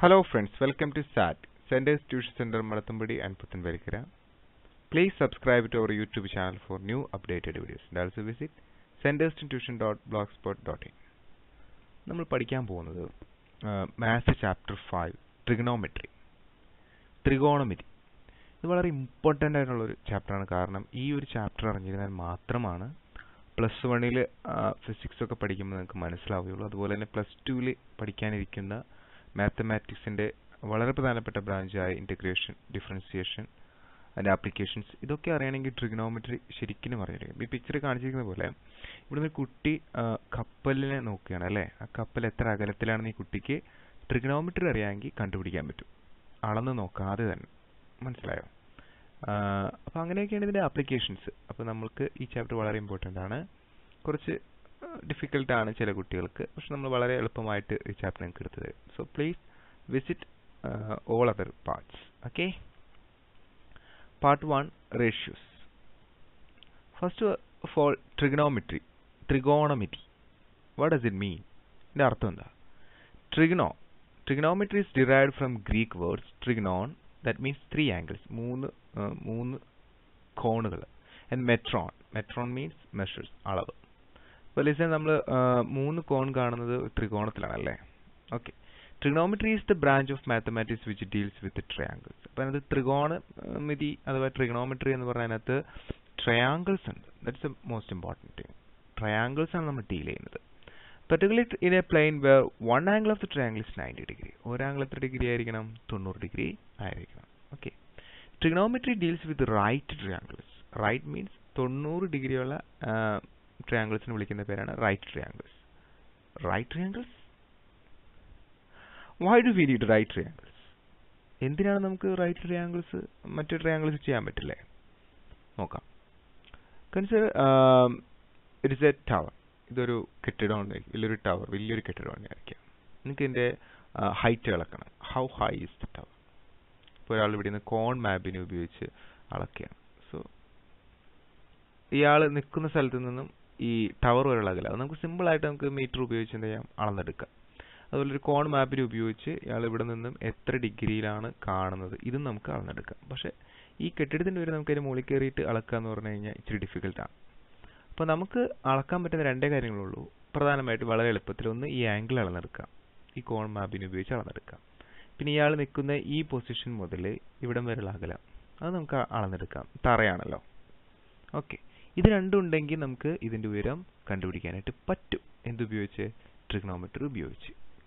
Hello friends, welcome to SAT, Senders' Tuition Center, Malathumbudi and Puthanvelikara. Please subscribe to our YouTube channel for new updated videos. And also visit senderstintuition.blogspot.in. We will study Maths Chapter 5, Trigonometry. Trigonometry. This is very important chapter because this chapter is plus 1 physics plus 2 mathematics in the branch integration, differentiation and applications. This is trigonometry. We picture trigonometry applications. Each chapter is important. Difficult chapter. So please visit all other parts. Okay. Part 1, ratios. First of all, trigonometry. Trigonometry. What does it mean? Trigonometry is derived from Greek words trigonon, that means three angles, moon corner, and metron. Metron means measures. So listen, we have three cones in trigonometry. Okay. Trigonometry is the branch of mathematics which deals with the triangles. So trigonometry is triangles. That's the most important thing. Triangles are we dealing with. Particularly in a plane where one angle of the triangle is 90 degree. One angle of the degree is 90 degree. Okay. Trigonometry deals with right triangles. Right means 90 degree. Triangles and right triangles. Right triangles? Why do we need right triangles? Why do we right triangles? Okay. Consider it is a tower. This is a tower. This height. How high is the tower? For already in the cone map, so, this tower is simple item meter ubiyich alanedukka adole or cone map il ubiyich iyalu ivide ninnum etra degree ilana kaanunathu idu namukku alanedukka pakshe ee kettidithinte veru namukku moli kerite alakka ennu parnayya ichiri difficult aanu appo namukku alakkan pattana rendu karyangale ullu pradhanamayittu valare eluppathil onnu ee angle alanedukka ee cone map il ubiyich alanedukka pinne iyalu nikkunna ee position mudale ividam vere alagala adu namukku alanedukka tharayanallo okay. If we have two things, we will calculate this trigonometry.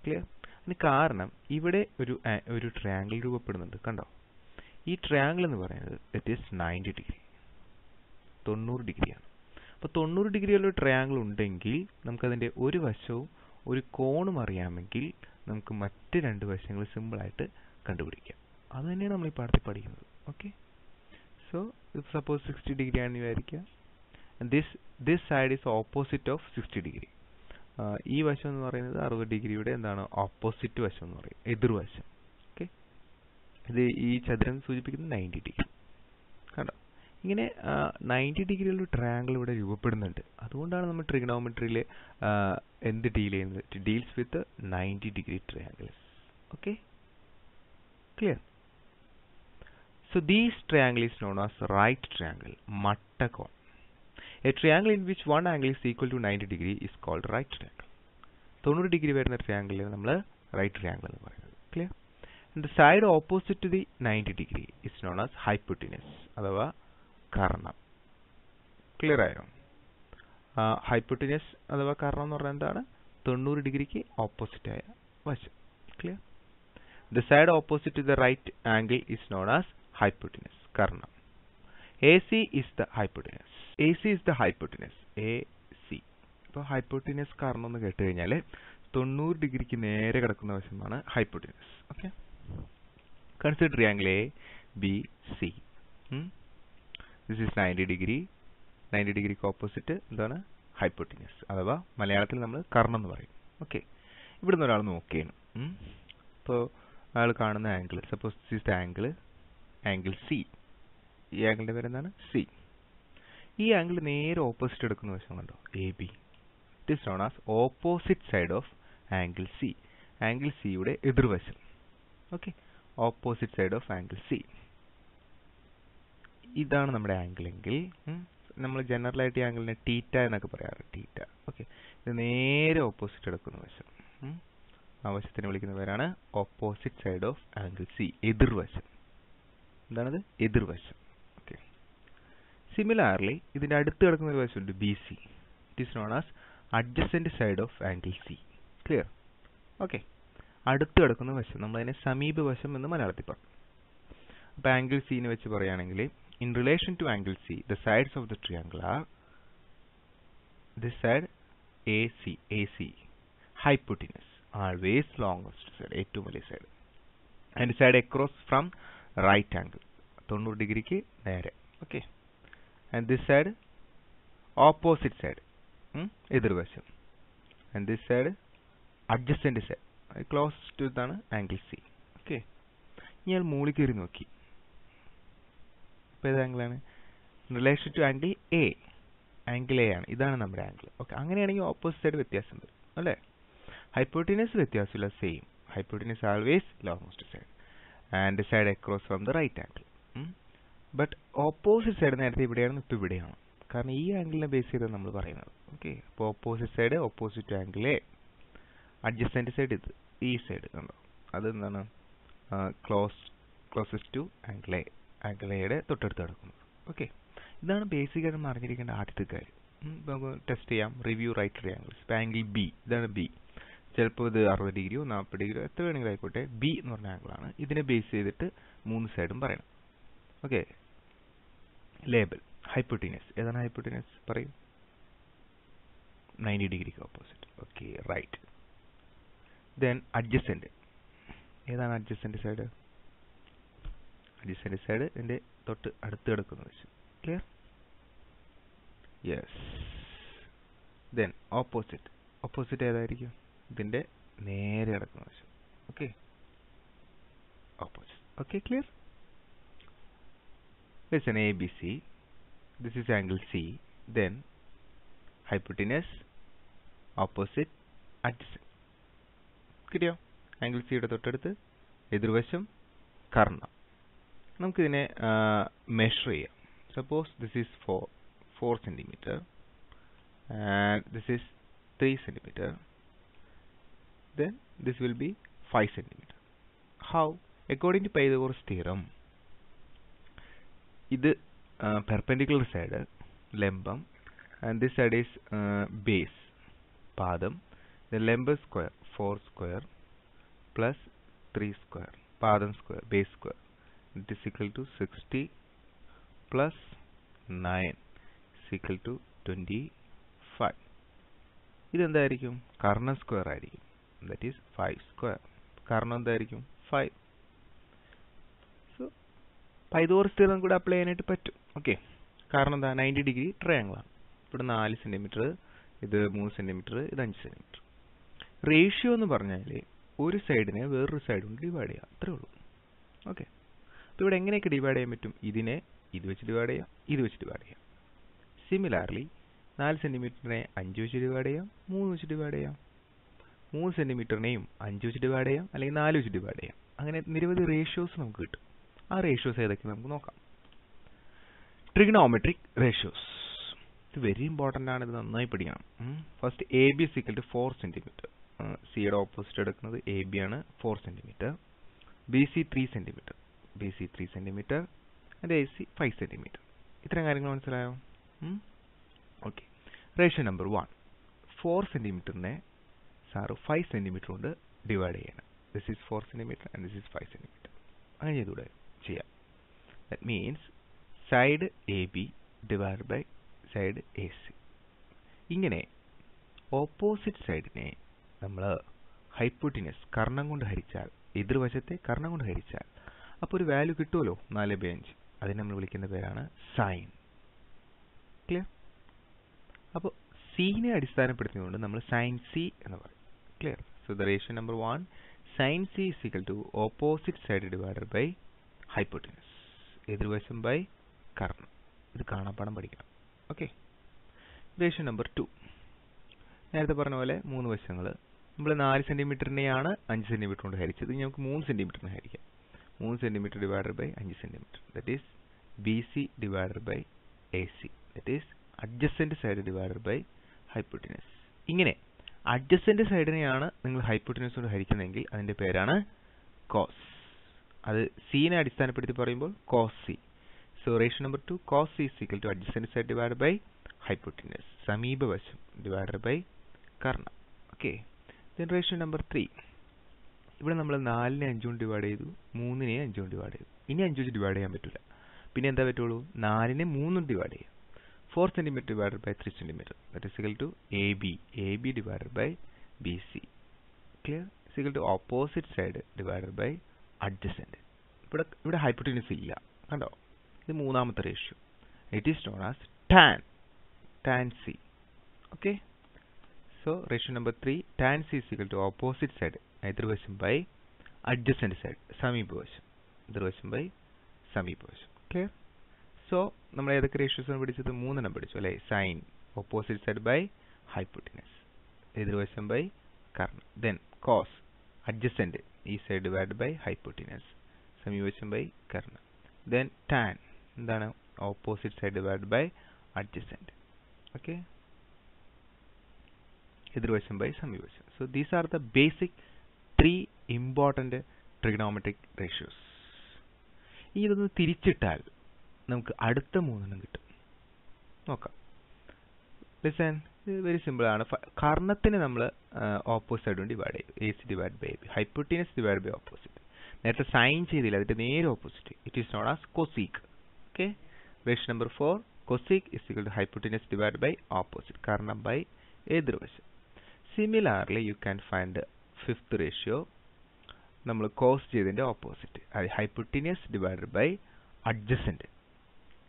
Clear? Because here is a triangle. This triangle is 90 degree. 90 degree. If we have 90 degree triangle, we will calculate one cone. We will calculate the symbol of the two. That is what we will study. Okay? So, suppose 60 degree. And this side is opposite of 60 degree. E version 60 degree opposite to version. Okay. Each other is 90 degree. This 90 degree triangle. That's why trigonometry deals with the 90 degree triangles. Okay. Clear? So this triangle is known as right triangle. Mattacon. A triangle in which one angle is equal to 90 degree is called right triangle. 90 degree triangle is right triangle. Clear? And the side opposite to the 90 degree is known as hypotenuse. That is karna. Clear? Hypotenuse is karna. 90 degree opposite. Clear? The side opposite to the right angle is known as hypotenuse. Karna. AC is the hypotenuse. AC is the hypotenuse. AC. So hypotenuse karna nu kettukennalle 90 degree ku nere kadakkunna vashamana hypotenuse. Okay. Consider triangle ABC. This is 90 degree. 90 degree ku opposite endana hypotenuse. Adava Malayalathil nammal karna nu parayum. Okay. Ividunnu oralu nokkiyanu. So ayalu kaanuna angle. Suppose this is the angle. Angle C. This angle is C. This angle is opposite AB. It is known as opposite side of angle C. Angle C is the okay, opposite side of angle C. ഇതാണ് നമ്മുടെ angle എങ്കിൽ നമ്മൾ general ആയിട്ട് ഈ ആംഗിളിനെ തീറ്റ എന്നൊക്കെ പറയാറ്, തീറ്റ. Okay, ഇത് നേരെ ഓപ്പോസിറ്റ് എടുക്കുന്ന വശം, ആ വശത്തിനെ വിളിക്കുന്ന പേരാണ് opposite side of angle C, എതിർവശം. എന്താണത്? എതിർവശം. ഓക്കേ, സിമിലർലി ഇതിന്റെ അടുത്ത് കിടക്കുന്ന ഒരു വശമുണ്ട് B C, it is known as adjacent side of angle C. Clear? Okay, അടുത്ത് കിടക്കുന്ന വശം നമ്മളതിനെ സമീപവശം എന്ന് മലയാളത്തിൽ പറയും. അപ്പോൾ ആംഗിൾ സീനെ വെച്ച് പറയുകയാണെങ്കിൽ, in relation to angle C, the sides of the triangle are this side AC, hypotenuse, always longest side, A2 valley side, and side across from right angle, 90 degree ki nere, okay, and this side opposite side, edirvasham, and this side adjacent side, close to the angle C, okay, iyal mooli keri nokki. ഏത് ആംഗിളാണ്? Relation to angle A, angle A ആണ്, ഇതാണ് നമ്മുടെ angle. Okay, അങ്ങനെയാണെങ്കിൽ opposite side വ്യത്യാസമുണ്ട് അല്ലേ? Hypotenuse വ്യത്യാസമില്ല, same. Hypotenuse always longest side and side across from the right angle. But opposite side നേരത്തെ ഇവിടെയാണ്, ഇപ്പോൾ ഇവിടെയാണ്, കാരണം ഈ ആംഗിളിനെ ബേസ് ചെയ്താണ് നമ്മൾ പറയുന്നത്. ഓക്കെ, അപ്പോൾ opposite side opposite angle A, adjacent side ഇത്, ഈ സൈഡ് കണ്ടോ, അതെന്താണ്? Closest to angle A, angle എയുടെ തൊട്ടടുത്ത് കിടക്കുന്നത്. ഓക്കെ, ഇതാണ് ബേസിക്കായിട്ട് നമ്മൾ അറിഞ്ഞിരിക്കേണ്ട ആദ്യത്തെ കാര്യം. ഇപ്പോൾ നമുക്ക് ടെസ്റ്റ് ചെയ്യാം, റിവ്യൂ റൈറ്റ് ട്രയാംഗിൾസ്. ഇപ്പോൾ ആംഗിൾ ബി, ഇതാണ് ബി. ചിലപ്പോൾ ഇത് 60 ഡിഗ്രിയോ 40 ഡിഗ്രിയോ എത്ര വേണമെങ്കിലും ആയിക്കോട്ടെ, ബി എന്ന് പറഞ്ഞ ആംഗിളാണ്. ഇതിനെ ബേസ് ചെയ്തിട്ട് മൂന്ന് സൈഡും പറയണം. Okay, label hypotenuse. ഏതാണ് ഹൈപ്പോട്ടിനസ്? പറയും 90 ഡിഗ്രിക്ക് opposite. Okay, right. Then adjacent. ഏതാണ് അഡ്ജസ്റ്റൻ്റ് സൈഡ്? അഡ്ജസന്റ് സൈഡ് എൻ്റെ തൊട്ട് അടുത്ത് കിടക്കുന്ന വശം. Clear? Yes. Then opposite. Opposite ഏതായിരിക്കും? ഇതിൻ്റെ നേരെ കിടക്കുന്ന വശം. Okay, opposite. Okay, clear? Listen, A B C, this is angle C, then hypotenuse, opposite, adjacent. കിട്ടിയോ? ആംഗിൾ സിയുടെ തൊട്ടടുത്ത് എതിർവശം, കർണം. നമുക്കിതിനെ മെഷർ ചെയ്യാം. Suppose this is 4 centimetre and this is 3 centimetre, then this will be 5 centimetre. How? According to Pythagoras theorem, ഇത് perpendicular side, ലംബം, and this side is base, പാദം. ദെൻ ലംബം സ്ക്വയർ, 4 സ്ക്വയർ പ്ലസ് 3 സ്ക്വയർ, പാദം square, base square. It is equal to 60 plus 9 is equal to 25. It is Karnan square, that is 5 square. Karnan is 5. So, Pythagoras theorem could apply it. Okay. Karnan is 90 degree triangle. It is 4 cm, it is 3 cm, it is 5 cm. Ratio is one side and the other side divided. Okay. So, ഇവിടെ എങ്ങനെയൊക്കെ divide ചെയ്യാൻ പറ്റും? ഇതിനെ ഇത് വെച്ച് divide ചെയ്യാം, ഇത് വെച്ച് ഡിവൈഡ് ചെയ്യാം. സിമിലർലി 4 സെൻറ്റിമീറ്ററിനെ 5 വെച്ച് ഡിവൈഡ് ചെയ്യാം, 3 വെച്ച് ഡിവൈഡ് ചെയ്യാം. 3 സെൻറ്റിമീറ്ററിനെയും 5 വെച്ച് ഡിവൈഡ് ചെയ്യാം, അല്ലെങ്കിൽ 4 വെച്ച് ഡിവൈഡ് ചെയ്യാം. അങ്ങനെ നിരവധി റേഷ്യോസ് നമുക്ക് കിട്ടും. ആ റേഷ്യോസ് ഏതൊക്കെ നമുക്ക് നോക്കാം. ട്രിഗണോമെട്രിക് റേഷ്യോസ്, ഇത് വെരി ഇമ്പോർട്ടൻ്റ് ആണ്, ഇത് നന്നായി പഠിക്കണം. First A B is equal to 4 centimetre. സിയുടെ ഓപ്പോസിറ്റ് എടുക്കുന്നത് എ ബി ആണ്, 4 centimetre. B C 3 centimetre, BC 3 centimetre, and AC 5 centimetre. ഇത്രയും കാര്യങ്ങൾ മനസ്സിലായോ? ഓക്കെ, റേഷ്യോ നമ്പർ 1, 4 സെൻറ്റിമീറ്ററിനെ സാറ് 5 സെൻറ്റിമീറ്റർ കൊണ്ട് ഡിവൈഡ് ചെയ്യണം. This is 4 centimetre and this is 5 centimetre. അങ്ങനെ ചെയ്തുകൂടെ? ചെയ്യാം. That means side A B divide by side A C. ഇങ്ങനെ ഓപ്പോസിറ്റ് സൈഡിനെ നമ്മൾ ഹൈപ്പോട്ടിനസ്, കർണം കൊണ്ട് ഹരിച്ചാൽ, എതിർവശത്തെ കർണം കൊണ്ട് ഹരിച്ചാൽ അപ്പോൾ ഒരു വാല്യൂ കിട്ടുമല്ലോ, 4/5. അതിനെ നമ്മൾ വിളിക്കുന്ന പേരാണ് സൈൻ. ക്ലിയർ? അപ്പോൾ സീനെ അടിസ്ഥാനപ്പെടുത്തിക്കൊണ്ട് നമ്മൾ സൈൻ സി എന്ന് പറയും. Clear? So the ratio number 1, sine C is equal to opposite side divided by hypotenuse, എതിർവശം ബൈ കർണം. ഇത് കാണാപ്പാടം പഠിക്കണം. ഓക്കെ, റേഷ്യോ നമ്പർ 2, നേരത്തെ പറഞ്ഞ പോലെ 3 വശങ്ങൾ, നമ്മൾ 4 സെന്റിമീറ്ററിനെയാണ് 5 സെന്റിമീറ്റർ കൊണ്ട് ഹരിച്ചത്. ഇനി നമുക്ക് 3 സെന്റിമീറ്ററിനെ ഹരിക്കാം. 3 centimetre divided by 5 centimetre, that is BC divided by AC, that is adjacent side divided by hypotenuse. ഇങ്ങനെ അഡ്ജസന്റ് സൈഡിനെയാണ് നിങ്ങൾ ഹൈപ്പോട്ടിനസ് കൊണ്ട് ഹരിക്കുന്നതെങ്കിൽ അതിന്റെ പേരാണ് കോസ്. അത് സീനെ അടിസ്ഥാനപ്പെടുത്തി പറയുമ്പോൾ cos C. So ratio number 2 cos C is equal to adjacent side divided by hypotenuse, സമീപവശം ഡിവൈഡഡ് ബൈ കർണം. Okay, then ratio number 3. ഇവിടെ നമ്മൾ 4നെ 5 കൊണ്ട് ഡിവൈഡ് ചെയ്തു, 3നെ 5 കൊണ്ട് ഡിവൈഡ് ചെയ്തു. ഇനി 5 വെച്ച് ഡിവൈഡ് ചെയ്യാൻ പറ്റില്ല, പിന്നെ എന്താ പറ്റുള്ളൂ? 4നെ 3 കൊണ്ട് ഡിവൈഡ് ചെയ്യുക. 4 centimetre divided by 3 centimetre, that is equal to A B divided by B C. Clear? Is equal to opposite side divided by adjacent. ഇവിടെ ഹൈപ്പോട്ടിനസ് ഇല്ല, കണ്ടോ? ഇത് മൂന്നാമത്തെ ratio. It is known as tan C. Okay, so ratio number 3 tan C is equal to opposite side എതിർവശം by adjacent side സമീപവശം, എതിർവശം by സമീപവശം. Clear? So നമ്മൾ ഏതൊക്കെ റേഷ്യോസാണ് പഠിച്ചത്? 3 പഠിച്ചു അല്ലേ? Sine opposite side by hypotenuse, എതിർവശം ബൈ കർണം. ദെൻ കോസ് അഡ്ജസന്റ് ഈ സൈഡ് ഡിവൈഡ് ബൈ ഹൈപ്പോട്ടിനസ്, സമീപവശം ബൈ കർണം. ദെൻ ടാൻ എന്താണ്? Opposite side divide by adjacent, okay, എതിർവശം ബൈ സമീപവശം. So these are the basic 3 important trigonometric ratios. ഈ ഇതൊന്ന് തിരിച്ചിട്ടാൽ നമുക്ക് അടുത്ത 3 കിട്ടും, നോക്കാം. ലിസൺ, ഇത് വെരി സിമ്പിളാണ്. കർണത്തിന് നമ്മൾ ഓപ്പോസിറ്റ് ആയിട്ട് ഡിവൈഡ് ചെയ്യും, A C divide by B, hypotenuse divide by opposite. നേരത്തെ സൈൻ ചെയ്തില്ല, അതിൻ്റെ നേരെ opposite. It is not as cosec. Okay, ratio number 4 cosec is equal to hypotenuse divide by opposite, കർണം ബൈ എതിർവശം. Similarly you can find 5th ratio, നമ്മൾ cos ചെയ്തതിൻ്റെ opposite, അത് hypotenuse divide by adjacent,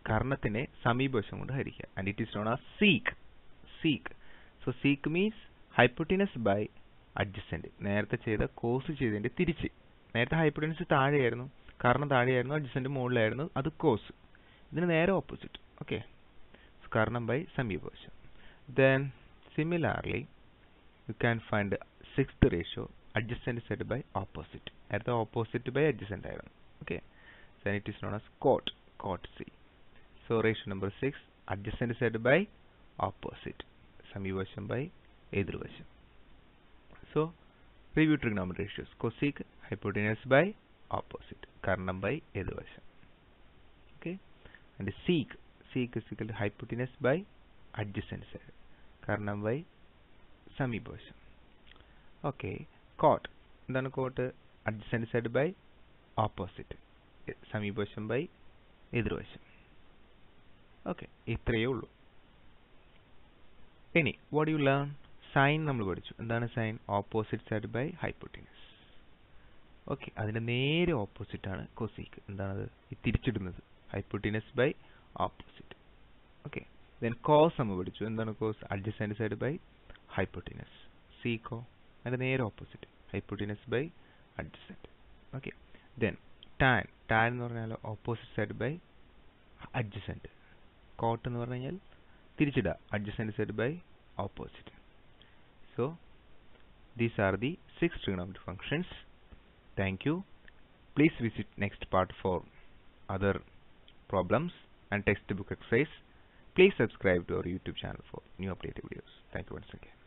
കർണത്തിനെ സമീപവശം കൊണ്ട് ഹരിക്കുക. And it is known as sec. So sec means hypotenuse by adjacent. നേരത്തെ ചെയ്ത കോസ് ചെയ്തതിൻ്റെ തിരിച്ച്. നേരത്തെ ഹൈപ്പോട്ടിനസ് താഴെയായിരുന്നു, കർണം താഴെയായിരുന്നു, അഡ്ജസന്റ് മുകളിലായിരുന്നു, അത് കോസ്. ഇതിന് നേരെ ഓപ്പോസിറ്റ്. ഓക്കെ, കർണം ബൈ സമീപവശം. Then similarly you can find 6th ratio adjacent side by opposite. നേരത്തെ ഓപ്പോസിറ്റ് ബൈ അഡ്ജസന്റ് ആയിരുന്നു. Okay, then it is known as cot C. So ratio number 6 adjacent side by opposite, സമീപവശം by എതിർവശം. So review trigonometry ratios: cosec hypotenuse by opposite, കർണം by എതിർവശം. Okay, and sec is equal to hypotenuse by adjacent side, കർണം by സമീപവശം. Okay, coat എന്താണ്? Cot adjacent side by opposite, സമീപവശം by എതിർവശം. Okay, ഇത്രയേ ഉള്ളൂ. ഇനി വാട്ട് യു ലേൺ? സൈൻ നമ്മൾ പഠിച്ചു. എന്താണ് sine? Opposite side by hypotenuse. Okay, അതിൻ്റെ നേരെ ഓപ്പോസിറ്റാണ് കൊസീക്ക്. എന്താണത്? ഈ തിരിച്ചിടുന്നത് hypotenuse by opposite. Okay, then cos നമ്മൾ പഠിച്ചു. എന്താണ് cos? Adjacent side by hypotenuse. സീക്കോ അതിൻ്റെ നേരെ opposite, hypotenuse by adjacent. Okay, then tan എന്ന് പറഞ്ഞാൽ opposite side by adjacent. Cot എന്ന് പറഞ്ഞു കഴിഞ്ഞാൽ തിരിച്ചിടുക, adjacent side by opposite. So these are the 6 trigonometry functions. Thank you. Please visit next part for other problems and text book exercise. Please subscribe to our YouTube channel for new updated videos. Thank you once again.